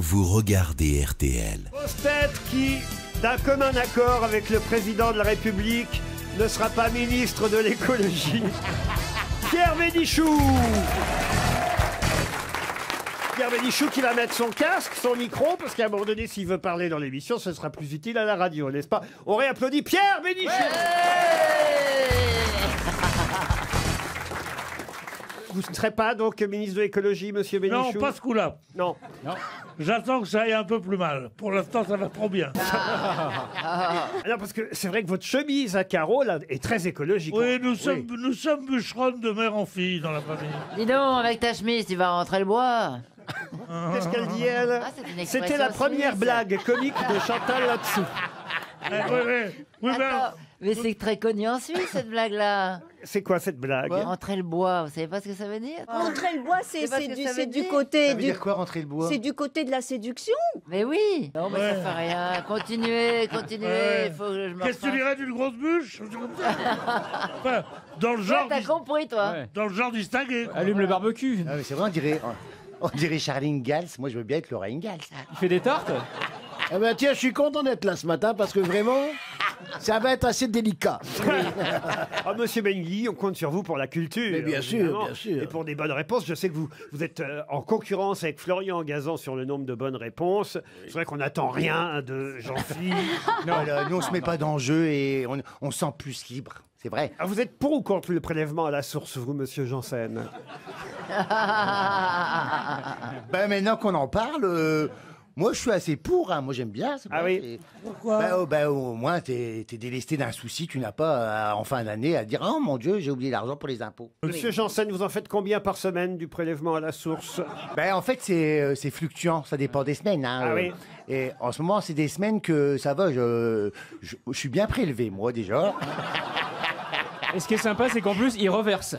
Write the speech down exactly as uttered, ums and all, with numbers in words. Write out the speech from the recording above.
vous regardez R T L. Grosses Têtes qui, d'un commun accord avec le président de la République, ne sera pas ministre de l'écologie. Pierre Bénichou. Pierre Bénichou qui va mettre son casque, son micro, parce qu'à un moment donné, s'il veut parler dans l'émission, ce sera plus utile à la radio, n'est-ce pas? On réapplaudit Pierre Bénichou. Ouais. Vous ne serez pas donc ministre de l'écologie, monsieur Bénichou? Non, pas ce coup-là. Non. Non. J'attends que ça aille un peu plus mal. Pour l'instant, ça va trop bien. Alors, parce que c'est vrai que votre chemise à carreaux, là, est très écologique. Oui, nous sommes, oui. Nous sommes bûcherons de mère en fille dans la famille. Dis donc, avec ta chemise, tu vas rentrer le bois. Qu'est-ce qu'elle dit, elle? Ah, c'était la première chemise. Blague comique de Chantal Ladesou. Mais, oui, oui, Attends, mais c'est très connu en Suisse, cette blague-là. C'est quoi cette blague? Rentrer le bois, vous savez pas ce que ça veut dire? Rentrer le bois, c'est du, du côté... Ça veut du... dire quoi, rentrer le bois? C'est du côté de la séduction. Mais oui. Non, mais ouais. Ça fait rien. Continuez, continuez. Ouais. Faut que je me... Qu'est-ce que tu dirais d'une grosse bûche? Enfin, dans le genre... Ouais, t'as dis... compris, toi. Ouais. Dans le genre distingué. Ouais, allume ouais. le barbecue. Ah, c'est vrai, on dirait... On dirait Charline Gals. Moi, je veux bien être Laura Ingalls. Il fait des tartes? Eh ben tiens, je suis content d'être là ce matin parce que vraiment, ça va être assez délicat. Ah, monsieur Benguy, on compte sur vous pour la culture. Mais bien sûr, bien sûr. Et pour des bonnes réponses. Je sais que vous, vous êtes euh, en concurrence avec Florian Gazan sur le nombre de bonnes réponses. C'est vrai qu'on n'attend rien de Jean-Philippe. Non, nous, on ne se met pas d'enjeu et on, on sent plus libre. C'est vrai. Ah, vous êtes pour ou contre le prélèvement à la source, vous, monsieur Janssen? Ben maintenant qu'on en parle... Euh... Moi, je suis assez pour, hein. Moi j'aime bien. Ah oui. Pourquoi? Bah, oh, bah, au moins, t'es délesté d'un souci, tu n'as pas, à, en fin d'année, à dire « Oh mon Dieu, j'ai oublié l'argent pour les impôts ». Monsieur Janssen, vous en faites combien par semaine du prélèvement à la source? Bah, en fait, c'est euh, fluctuant, ça dépend des semaines. Hein, ah euh, oui. Et en ce moment, c'est des semaines que ça va, je, je, je suis bien prélevé, moi, déjà. Et ce qui est sympa, c'est qu'en plus, il reverse.